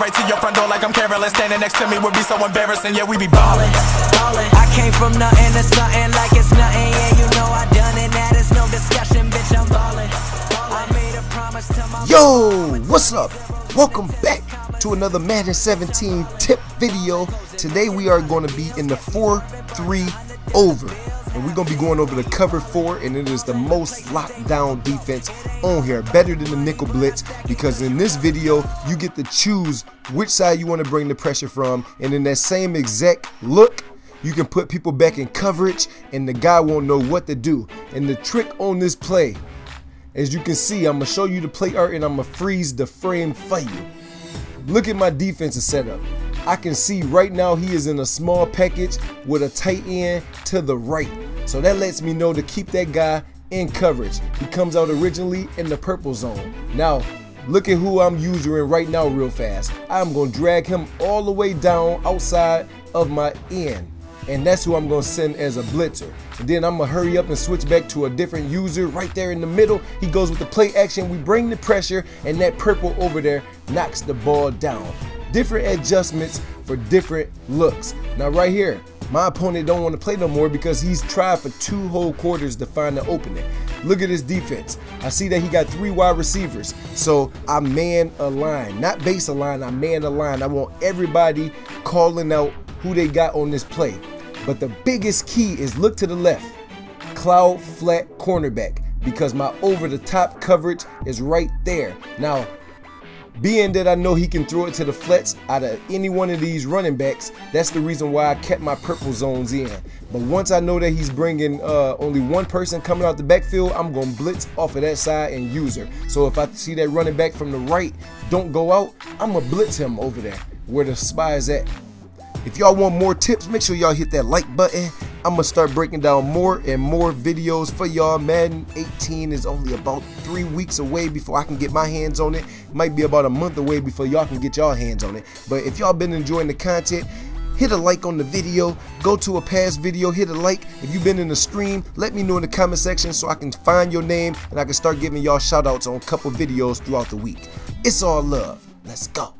right to your front door like I'm Carolyn. Standing next to me would be so embarrassing. Yeah, we be ballin', ballin'. I came from nothing to something like it's nothing. Yeah, you know I done it. That is no discussion, bitch. I'm ballin'. I made a promise to my... Yo, what's up? Welcome back to another Madden 17 tip video. Today we are going to be in the 4-3 over. And we're going to be going over the cover four, and it is the most locked down defense on here, better than the nickel blitz, because in this video you get to choose which side you want to bring the pressure from, and in that same exact look you can put people back in coverage and the guy won't know what to do. And the trick on this play, as you can see, I'm going to show you the play art and I'm going to freeze the frame for you. Look at my defensive setup. I can see right now he is in a small package with a tight end to the right. So that lets me know to keep that guy in coverage. He comes out originally in the purple zone. Now, look at who I'm using right now real fast. I'm going to drag him all the way down outside of my end. And that's who I'm going to send as a blitzer. And then I'm going to hurry up and switch back to a different user right there in the middle. He goes with the play action. We bring the pressure, and that purple over there knocks the ball down. Different adjustments for different looks. Now right here, my opponent don't want to play no more because he's tried for 2 whole quarters to find an opening. Look at his defense. I see that he got 3 wide receivers. So I man a line, not base a line, I man a line. I want everybody calling out who they got on this play. But the biggest key is look to the left, cloud flat cornerback, because my over the top coverage is right there. Now, being that I know he can throw it to the flats out of any one of these running backs, that's the reason why I kept my purple zones in. But once I know that he's bringing only one person coming out the backfield, I'm going to blitz off of that side and use her. So if I see that running back from the right don't go out, I'm going to blitz him over there where the spy is at. If y'all want more tips, make sure y'all hit that like button. I'm going to start breaking down more and more videos for y'all. Madden 18 is only about 3 weeks away before I can get my hands on it. Might be about a month away before y'all can get y'all hands on it. But if y'all been enjoying the content, hit a like on the video. Go to a past video, hit a like. If you've been in the stream, let me know in the comment section so I can find your name and I can start giving y'all shout outs on a couple videos throughout the week. It's all love. Let's go.